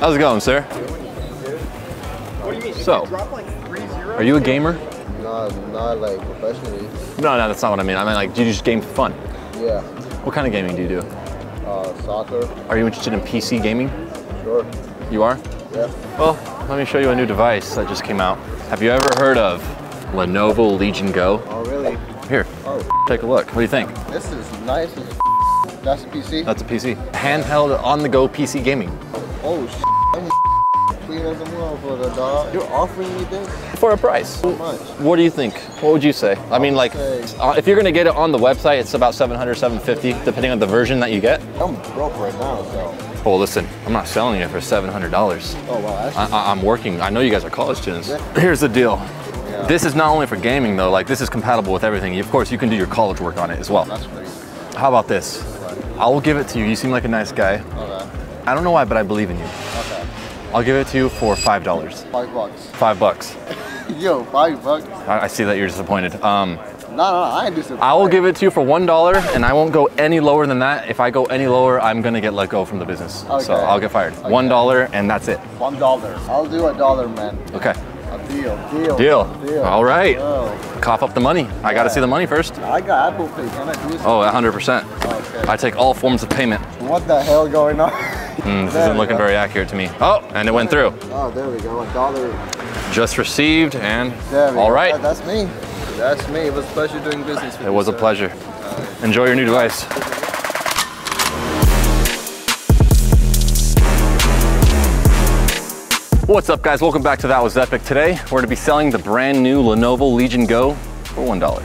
How's it going, sir? What do you mean? So, are you a gamer? Not like professionally. No, that's not what I mean. I mean, like, do you just game for fun? Yeah. What kind of gaming do you do? Soccer. Are you interested in PC gaming? Sure. You are? Yeah. Well, let me show you a new device that just came out. Have you ever heard of Lenovo Legion Go? Oh, really? Here, take a look. What do you think? This is nice as That's a PC? That's a PC. Handheld, on-the-go PC gaming. Oh, I'm clean as a motherfucker, dog. You're offering me this? For a price. How much? What do you think? What would you say? I mean, like, if you're gonna get it on the website, it's about $700, $750, depending on the version that you get. I'm broke right now, so. Well, listen, I'm not selling it for $700. Oh, wow, actually, I'm working. I know you guys are college students. Yeah. Here's the deal. Yeah. This is not only for gaming, though. Like, this is compatible with everything. Of course, you can do your college work on it as well. That's crazy. How about this? I will give it to you. You seem like a nice guy. Okay. I don't know why, but I believe in you. Okay. I'll give it to you for $5. $5. $5. Yo, $5. I see that you're disappointed. No, I ain't disappointed. I will give it to you for $1, and I won't go any lower than that. If I go any lower, I'm gonna get let go from the business. Okay. So I'll get fired. Okay. $1, and that's it. $1. I'll do $1, man. Okay. A deal. Deal. All right. Deal. Cough up the money. I gotta see the money first. I got Apple Pay. Can I do something? Oh, 100%. Okay. I take all forms of payment. What the hell going on? This isn't looking very accurate to me. Oh, and it went through. Oh, there we go. $1. Just received, and all right. Yeah, that's me. That's me. It was a pleasure doing business with you. It was a pleasure. Enjoy your new device. What's up, guys? Welcome back to That Was Epic. Today, we're going to be selling the brand new Lenovo Legion Go for $1.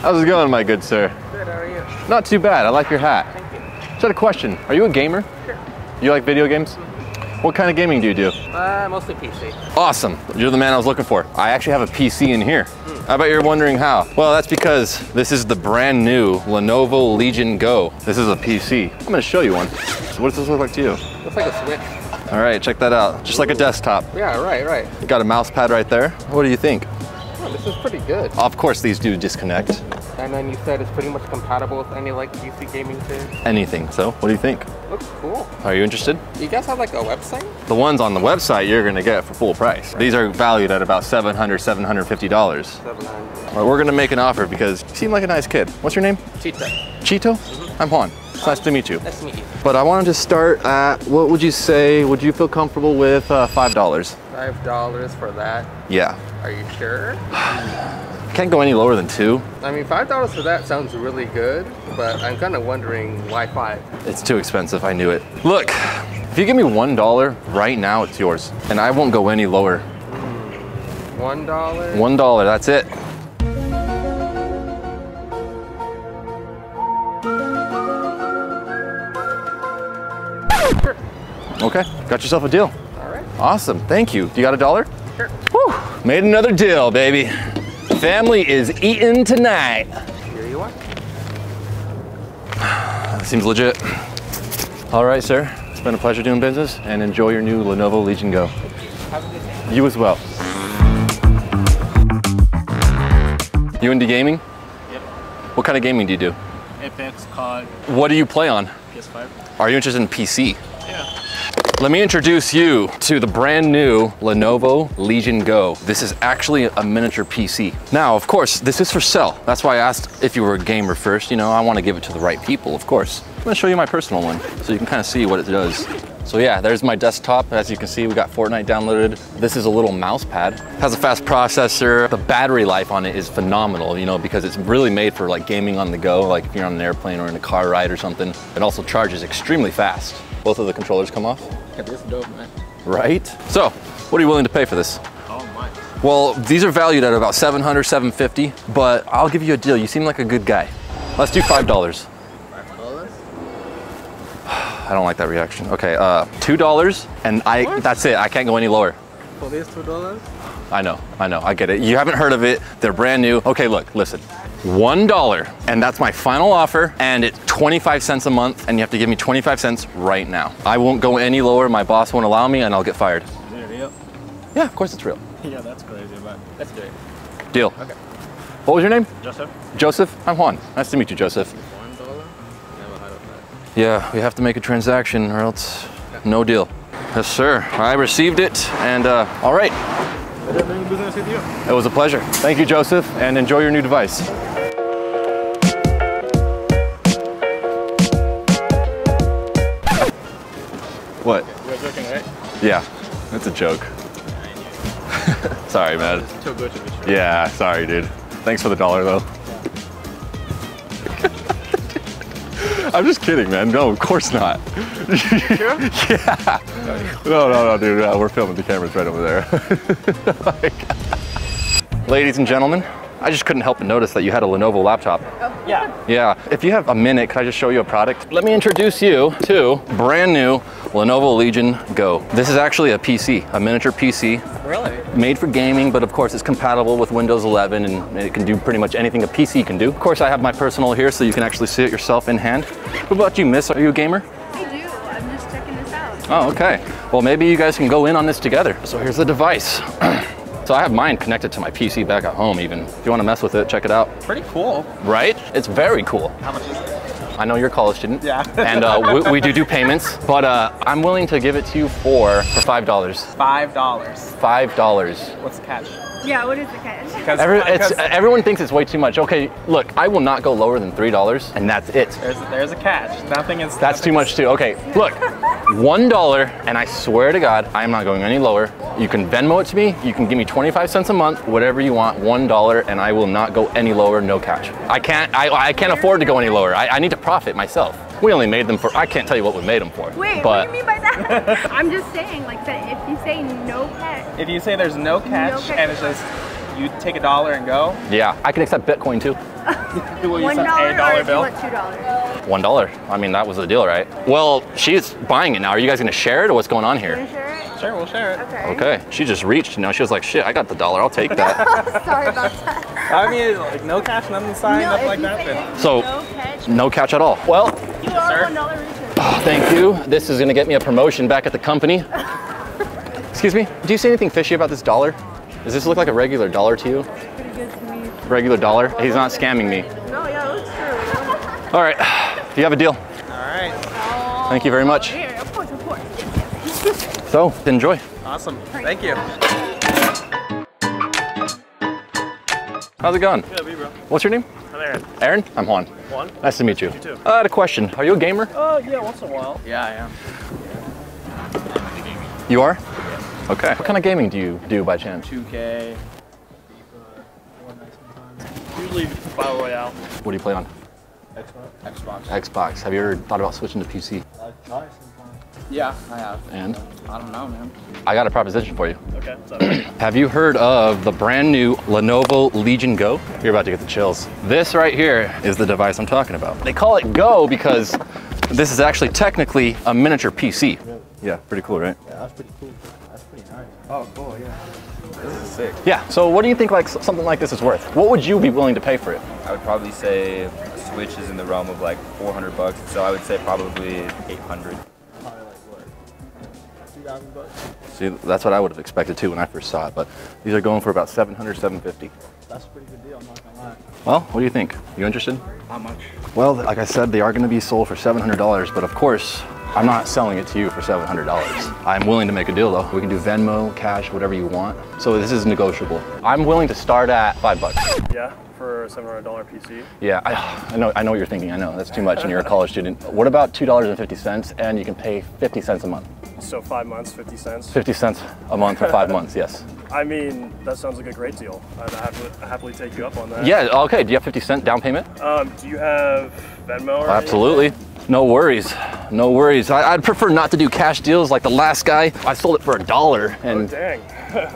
How's it going, my good sir? Good, how are you? Not too bad. I like your hat. Thank you. Just had a question. Are you a gamer? Sure. You like video games? Mm-hmm. What kind of gaming do you do? Mostly PC. Awesome. You're the man I was looking for. I actually have a PC in here. Mm. I bet you're wondering how. Well, that's because this is the brand new Lenovo Legion Go. This is a PC. I'm going to show you one. So what does this look like to you? It looks like a Switch. All right, check that out. Just like a desktop. Yeah, right. You got a mouse pad right there. What do you think? Oh, this is pretty good. Of course, these do disconnect. And then you said it's pretty much compatible with any like PC gaming thing? Anything. So, what do you think? Looks cool. Are you interested? You guys have like a website? The ones on the website you're gonna get for full price. These are valued at about $700, $750. $700. Well, we're gonna make an offer because you seem like a nice kid. What's your name? Chito. Chito? Mm-hmm. I'm Juan. It's nice to meet you. Nice to meet you. But I wanted to start at, what would you say, would you feel comfortable with $5? $5 for that? Yeah. Are you sure? Can't go any lower than 2. I mean, $5 for that sounds really good, but I'm kind of wondering why 5? It's too expensive, I knew it. Look, if you give me $1 right now, it's yours, and I won't go any lower. $1? $1, that's it. Okay, got yourself a deal. All right. Awesome, thank you. You got $1? Sure. Whew, made another deal, baby. Family is eating tonight. Here you are. That seems legit. All right, sir. It's been a pleasure doing business, and enjoy your new Lenovo Legion Go. Have a good day. You as well. You into gaming? Yep. What kind of gaming do you do? Apex, COD. What do you play on? PS5. Are you interested in PC? Yeah. Let me introduce you to the brand new Lenovo Legion Go. This is actually a miniature PC. Now, of course, this is for sale. That's why I asked if you were a gamer first. You know, I want to give it to the right people, of course. I'm going to show you my personal one so you can kind of see what it does. So yeah, there's my desktop. As you can see, we got Fortnite downloaded. This is a little mouse pad. It has a fast processor. The battery life on it is phenomenal, you know, because it's really made for like gaming on the go, like if you're on an airplane or in a car ride or something. It also charges extremely fast. Both of the controllers come off. Yeah, this is dope, man. Right? So, what are you willing to pay for this? Oh my. Well, these are valued at about $700, $750, but I'll give you a deal. You seem like a good guy. Let's do $5. I don't like that reaction. Okay, $2, and that's it. I can't go any lower. For these $2? I know, I get it. You haven't heard of it. They're brand new. Okay, look, listen. $1, and that's my final offer, and it's 25 cents a month, and you have to give me 25 cents right now. I won't go any lower. My boss won't allow me, and I'll get fired. Is it real? Yeah, of course it's real. Yeah, that's crazy, but let's do it. Deal. Okay. What was your name? Joseph. Joseph? I'm Juan. Nice to meet you, Joseph. Yeah, we have to make a transaction or else no deal. Yes, sir. I received it, and all right. It was a pleasure. Thank you, Joseph, and enjoy your new device. What? You're joking, right? Yeah, it's a joke. Sorry, man. Yeah, sorry, dude. Thanks for the dollar, though. I'm just kidding, man. No, of course not. Yeah. No, dude. We're filming. The camera's right over there. Ladies and gentlemen, I just couldn't help but notice that you had a Lenovo laptop. Oh, yeah. Yeah. If you have a minute, could I just show you a product? Let me introduce you to brand new Lenovo Legion Go. This is actually a PC, a miniature PC. Really? Made for gaming, but of course it's compatible with Windows 11 and it can do pretty much anything a PC can do. Of course I have my personal here so you can actually see it yourself in hand. What about you, miss? Are you a gamer? I do. I'm just checking this out. Oh, okay. Well, maybe you guys can go in on this together. So here's the device. So I have mine connected to my PC back at home even. If you want to mess with it, check it out. Pretty cool. Right? It's very cool. How much is it? I know you're a college student. Yeah. And we do payments, but I'm willing to give it to you for $5. $5. What's the catch? Yeah, what is the catch? Everyone thinks it's way too much. Okay, look, I will not go lower than $3, and that's it. There's a catch. Nothing is... That's too much too. Okay, look. $1, and I swear to God, I am not going any lower. You can Venmo it to me. You can give me 25 cents a month, whatever you want, $1, and I will not go any lower, no catch. I can't afford to go any lower. I need to profit myself. We only made them for, I can't tell you what we made them for. Wait, but what do you mean by that? I'm just saying, like, if you say no catch. If you say there's no catch, and it's just, you take $1 and go? Yeah, I can accept Bitcoin too. $1 bill? $2? $1. I mean, that was the deal, right? Well, she's buying it now. Are you guys gonna share it or what's going on here? Can we share it? Sure, we'll share it. Okay. She just reached, you know, she was like, shit, I got the $1, I'll take that. Sorry about that. I mean, like, no catch, nothing signed, nothing like that. So, no catch at all. Well, you are $1 richer. Oh, thank you. This is gonna get me a promotion back at the company. Excuse me, do you see anything fishy about this $1? Does this look like a regular $1 to you? Pretty good to me. Regular $1? He's not scamming me. No, yeah, that's true. All right, do you have a deal? All right. Thank you very much. Here, of course, of course. Yes. So, enjoy. Awesome, thank you. How's it going? Good, bro. What's your name? I'm Aaron. Aaron? I'm Juan. Juan? Nice to meet you. You too. I had a question. Are you a gamer? Yeah, once in a while. Yeah, I am. Yeah. You are? Okay. What kind of gaming do you do by chance? 2K, Fortnite sometimes. Usually Battle Royale. What do you play on? Xbox. Have you ever thought about switching to PC? I've tried sometimes. Yeah, I have. And? I don't know, man. I got a proposition for you. Okay, what's up? Have you heard of the brand new Lenovo Legion Go? You're about to get the chills. This right here is the device I'm talking about. They call it Go because this is actually technically a miniature PC. Really? Yeah, pretty cool, right? Yeah, that's pretty cool. Oh, cool, yeah. This is sick. Yeah, so what do you think like something like this is worth? What would you be willing to pay for it? I would probably say a Switch is in the realm of like $400, so I would say probably 800. Probably like what? 2,000 bucks? See, that's what I would have expected too when I first saw it, but these are going for about 700, 750. That's a pretty good deal, I'm not gonna lie. Well, what do you think? You interested? How much? Well, like I said, they are gonna be sold for $700, but of course, I'm not selling it to you for $700. I'm willing to make a deal though. We can do Venmo, cash, whatever you want. So this is negotiable. I'm willing to start at $5. Yeah, for a $700 PC. Yeah, I know what you're thinking. I know, that's too much and you're a college student. What about $2.50 and you can pay 50 cents a month? So 5 months, 50 cents? 50 cents a month for 5 months, yes. I mean, that sounds like a great deal. I'd happily take you up on that. Yeah, okay, do you have 50 cent down payment? Do you have Venmo or Absolutely. Anything? No worries, no worries. I'd prefer not to do cash deals like the last guy. I sold it for $1 and oh, dang.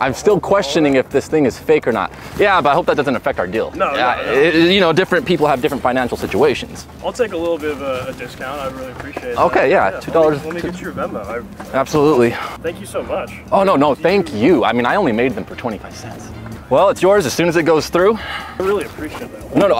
I'm still questioning if this thing is fake or not. Yeah, but I hope that doesn't affect our deal. No, no. You know, different people have different financial situations. I'll take a little bit of a discount. I'd really appreciate it. Okay, yeah, $2. Let me get your Venmo. Absolutely. Thank you so much. Oh, no, thank you. I mean, I only made them for 25 cents. Well, it's yours as soon as it goes through. I really appreciate that. One.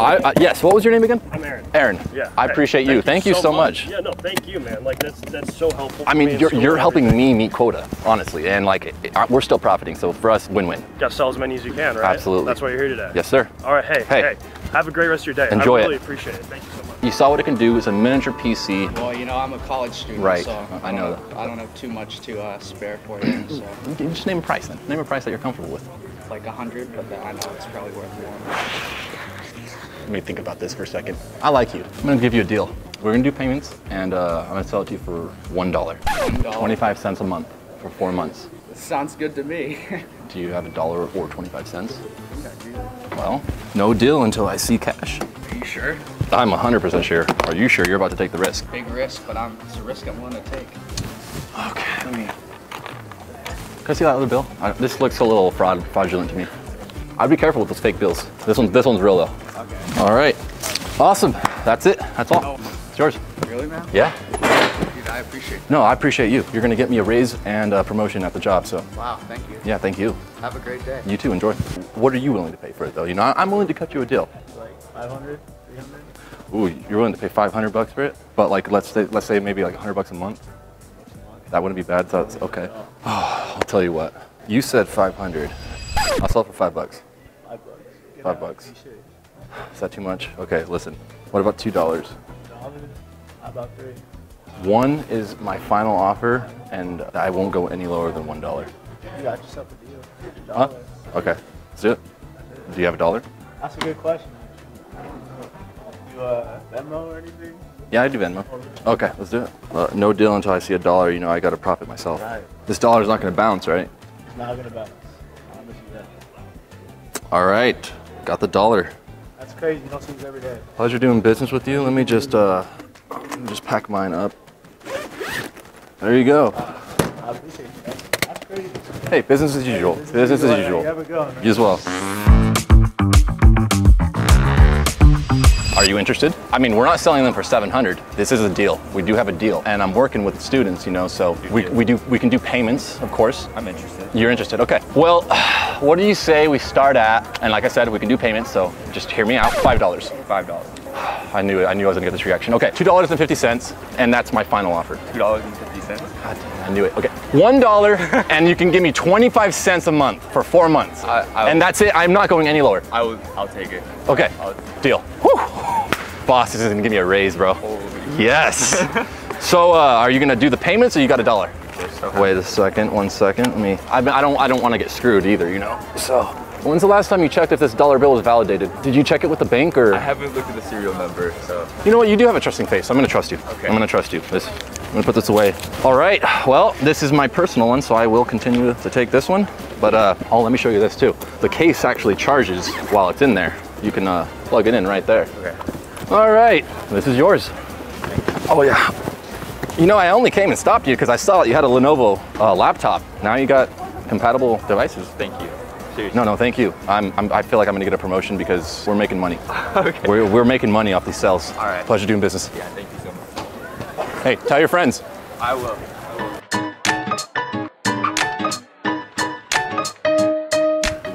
Yes, what was your name again? I'm Aaron. Aaron. Yeah. I appreciate you. Thank you so much. Yeah, no, thank you, man. Like, that's so helpful. I mean, you're helping me meet quota, honestly. And like, we're still profiting, so for us, win-win. Gotta sell as many as you can, right? Absolutely. That's why you're here today. Yes, sir. All right, hey. Have a great rest of your day. Enjoy it. I really appreciate it. Thank you so much. You saw what it can do as a miniature PC. Well, you know, I'm a college student, right. So I know that. I don't have too much to spare for you. So. You can just name a price then. Name a price that you're comfortable with. Like 100, but I know it's probably worth more. Let me think about this for a second. I like you. I'm gonna give you a deal. We're gonna do payments, and I'm gonna sell it to you for $1. 25 cents a month for 4 months. Sounds good to me. Do you have $1 or 25 cents? Well, no deal until I see cash. Are you sure? I'm 100% sure. Are you sure? You're about to take the risk. Big risk, but it's a risk I'm willing to take. Okay, let me. Can I see that other bill? This looks a little fraudulent to me. I'd be careful with those fake bills. This one's real though. Okay. All right. Awesome. That's it. That's all. It's yours. Really, man? Yeah. Dude, I appreciate it. No, I appreciate you. You're gonna get me a raise and a promotion at the job, so. Wow, thank you. Yeah, thank you. Have a great day. You too, enjoy. What are you willing to pay for it though? You know, I'm willing to cut you a deal. Like 500, 300? Ooh, you're willing to pay 500 bucks for it? But like, let's say maybe like 100 bucks a month? That wouldn't be bad, so it's okay. Oh, I'll tell you what. You said 500. I'll sell it for $5. $5. Is that too much? Okay, listen. What about $2? How about $3? $1 is my final offer, and I won't go any lower than $1. You got yourself a deal. Huh? Okay, let's do it. Do you have $1? That's a good question. Do you Venmo or anything? Yeah, I do Venmo. Okay, let's do it. No deal until I see $1. You know, I got to profit myself. Right. This $1's not going to bounce, right? It's not going to bounce. I promise you that. All right, got the $1. That's crazy. You don't see this every day. Pleasure doing business with you. Let me just pack mine up. There you go. I appreciate you, man. That's crazy. Hey, business as usual. Hey, business as usual. You have a go, man. You as well. Are you interested? I mean, we're not selling them for 700. This is a deal. We do have a deal, and I'm working with students, you know, so we can do payments, of course. I'm interested. You're interested, okay. Well, what do you say we start at? And like I said, we can do payments, so just hear me out. $5. $5. I knew I was gonna get this reaction. Okay, $2.50, and that's my final offer. $2.50. God damn, I knew it. Okay, $1, and you can give me 25 cents a month for 4 months, and that's it. I'm not going any lower. I'll take it. Okay, deal. Whew. Boss is gonna give me a raise, bro. Holy yes. So, are you gonna do the payments, or you got $1? Okay. Wait a second. 1 second. Let me. I don't want to get screwed either, you know. So. When's the last time you checked if this $1 bill was validated? Did you check it with the bank or? I haven't looked at the serial number, so. You know what, you do have a trusting face. So I'm gonna trust you. Okay. I'm gonna trust you. I'm gonna put this away. All right, well, this is my personal one, so I will continue to take this one. But, oh, let me show you this too. The case actually charges while it's in there. You can plug it in right there. Okay. All right, this is yours. Thanks. Oh yeah. You know, I only came and stopped you because I saw that you had a Lenovo laptop. Now you got compatible devices. Thank you. Seriously. No, thank you. I feel like I'm gonna get a promotion because we're making money. Okay. We're making money off these sales. All right. Pleasure doing business. Yeah, thank you so much. Hey, tell your friends. I will.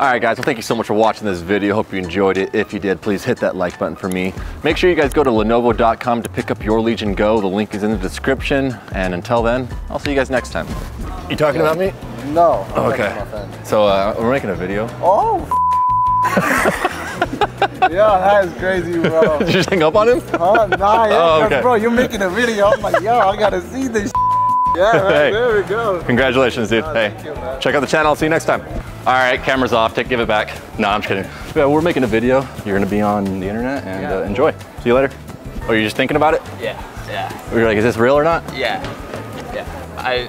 All right, guys, well, thank you so much for watching this video. Hope you enjoyed it. If you did, please hit that like button for me. Make sure you guys go to Lenovo.com to pick up your Legion Go. The link is in the description. And until then, I'll see you guys next time. You talking about me? No. I'm okay. About that. So we're making a video. Oh. Yeah, that is crazy, bro. Did you just hang up on him? Huh? Nah, yeah, oh, okay. Bro, you're making a video. I'm like, yo, I gotta see this. Yeah, right, hey. There we go. Congratulations, dude. No, hey, thank you, man. Check out the channel. I'll see you next time. All right, camera's off. Give it back. No, I'm just kidding. Yeah, we're making a video. You're gonna be on the internet and yeah. Enjoy. See you later. Oh, you're just thinking about it? Yeah. Yeah. You're like, is this real or not? Yeah.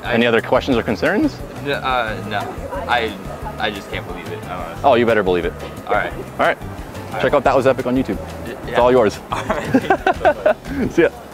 Any other questions or concerns? No, I just can't believe it. Oh, you better believe it. All right. All right. Check out That Was Epic on YouTube. Yeah. It's all yours. All right. See ya.